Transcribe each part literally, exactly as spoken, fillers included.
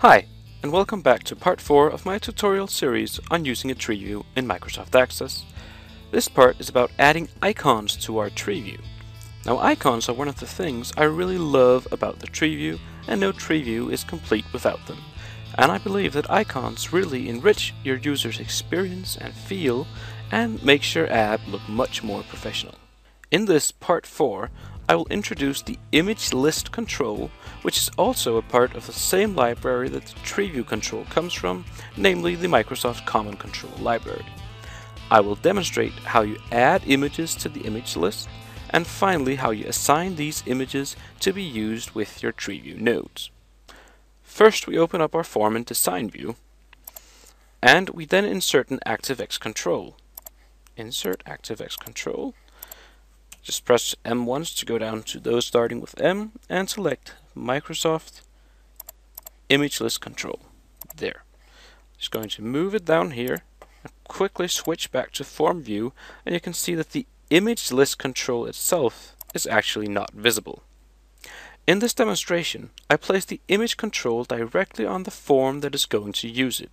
Hi, and welcome back to part four of my tutorial series on using a tree view in Microsoft Access. This part is about adding icons to our tree view. Now, icons are one of the things I really love about the tree view, and no tree view is complete without them. And I believe that icons really enrich your user's experience and feel, and makes your app look much more professional. In this part four, I will introduce the Image List Control, which is also a part of the same library that the TreeView control comes from, namely the Microsoft Common Control library. I will demonstrate how you add images to the image list, and finally how you assign these images to be used with your TreeView nodes. First, we open up our form in Design View, and we then insert an ActiveX control. Insert ActiveX control. Just press M once to go down to those starting with M, and select Microsoft Image List Control. There. Just going to move it down here, and quickly switch back to Form View, and you can see that the Image List Control itself is actually not visible. In this demonstration, I place the image control directly on the form that is going to use it.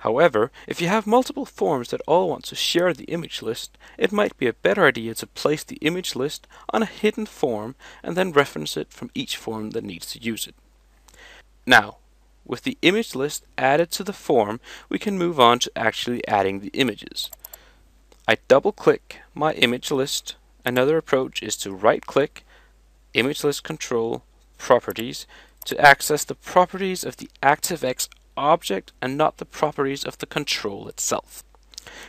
However, if you have multiple forms that all want to share the image list, it might be a better idea to place the image list on a hidden form and then reference it from each form that needs to use it. Now, with the image list added to the form, we can move on to actually adding the images. I double-click my image list. Another approach is to right-click, Image List Control, Properties, to access the properties of the ActiveX object and not the properties of the control itself.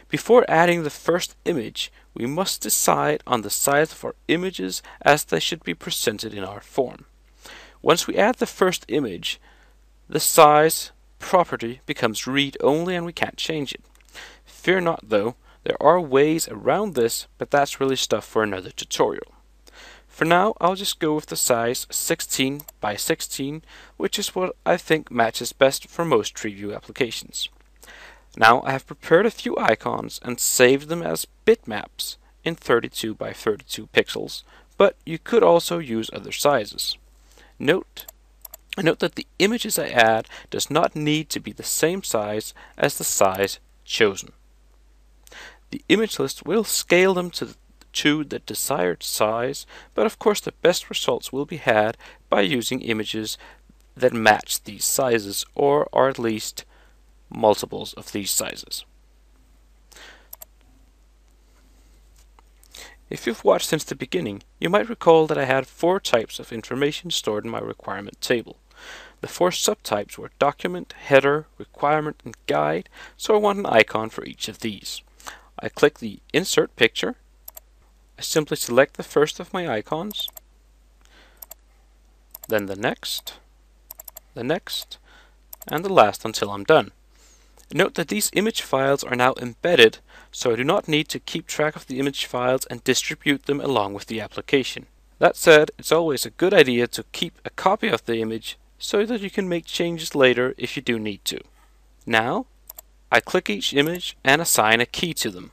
Before adding the first image, we must decide on the size of our images as they should be presented in our form. Once we add the first image, the size property becomes read-only and we can't change it. Fear not though, there are ways around this, but that's really stuff for another tutorial. For now, I'll just go with the size sixteen by sixteen, which is what I think matches best for most TreeView applications. Now I have prepared a few icons and saved them as bitmaps in thirty-two by thirty-two pixels, but you could also use other sizes. Note, note that the images I add does not need to be the same size as the size chosen. The image list will scale them to the to the desired size, but of course the best results will be had by using images that match these sizes, or are at least multiples of these sizes. If you've watched since the beginning, you might recall that I had four types of information stored in my requirement table. The four subtypes were document, header, requirement, and guide, so I want an icon for each of these. I click the insert picture, I simply select the first of my icons, then the next, the next, and the last until I'm done. Note that these image files are now embedded, so I do not need to keep track of the image files and distribute them along with the application. That said, it's always a good idea to keep a copy of the image so that you can make changes later if you do need to. Now, I click each image and assign a key to them.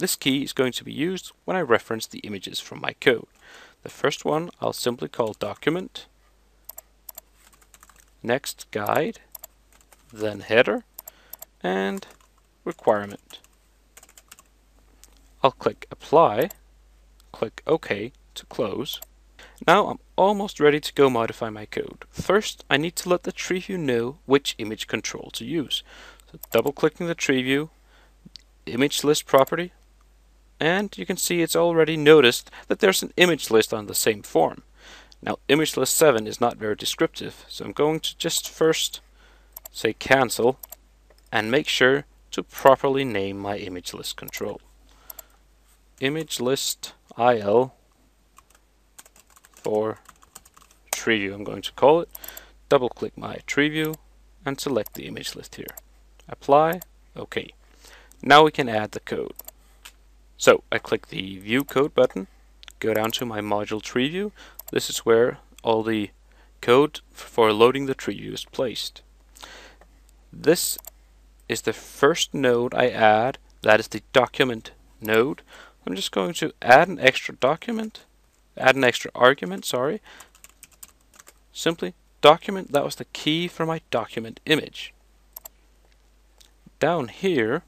This key is going to be used when I reference the images from my code. The first one I'll simply call document, next guide, then header, and requirement. I'll click apply, click OK to close. Now I'm almost ready to go modify my code. First, I need to let the TreeView know which image control to use. So double clicking the TreeView, image list property, and you can see it's already noticed that there's an image list on the same form. Now, image list seven is not very descriptive, so I'm going to just first say cancel and make sure to properly name my image list control. Image list I L for TreeView, I'm going to call it. Double click my TreeView and select the image list here. Apply, OK. Now we can add the code. So I click the View Code button, go down to my module TreeView. This is where all the code for loading the TreeView is placed. This is the first node I add, that is the document node. I'm just going to add an extra document, add an extra argument, sorry. Simply document, that was the key for my document image. Down here,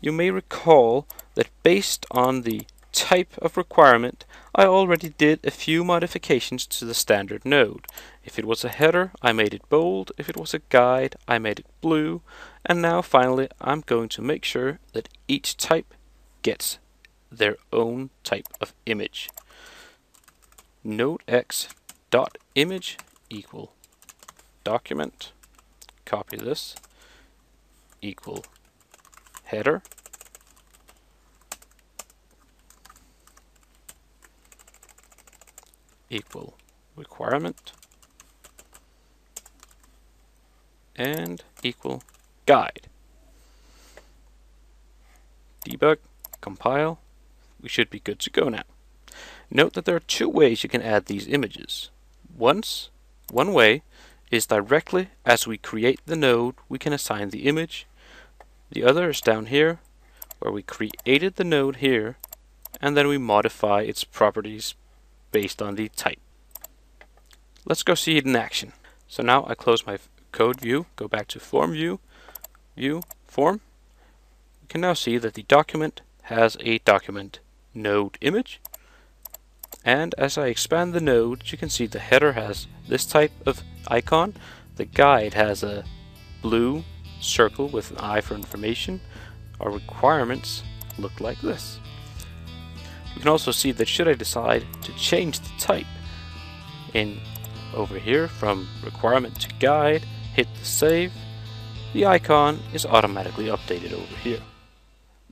you may recall that based on the type of requirement, I already did a few modifications to the standard node. If it was a header, I made it bold. If it was a guide, I made it blue. And now finally, I'm going to make sure that each type gets their own type of image. Node X dot image equal document, copy this, equal header, equal requirement, and equal guide. Debug, compile, we should be good to go now. Note that there are two ways you can add these images. Once, one way is directly as we create the node, we can assign the image. The other is down here, where we created the node here, and then we modify its properties based on the type. Let's go see it in action. So now I close my code view, go back to form view, view, form. You can now see that the document has a document node image. And as I expand the node, you can see the header has this type of icon. The guide has a blue circle with an eye for information. Our requirements look like this. You can also see that should I decide to change the type in over here from requirement to guide, hit the save, the icon is automatically updated over here.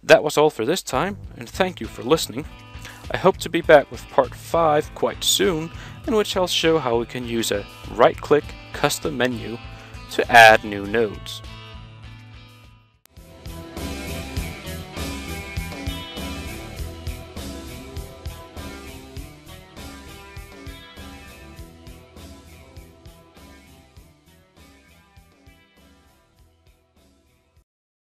That was all for this time, and thank you for listening. I hope to be back with part five quite soon, in which I'll show how we can use a right-click custom menu to add new nodes.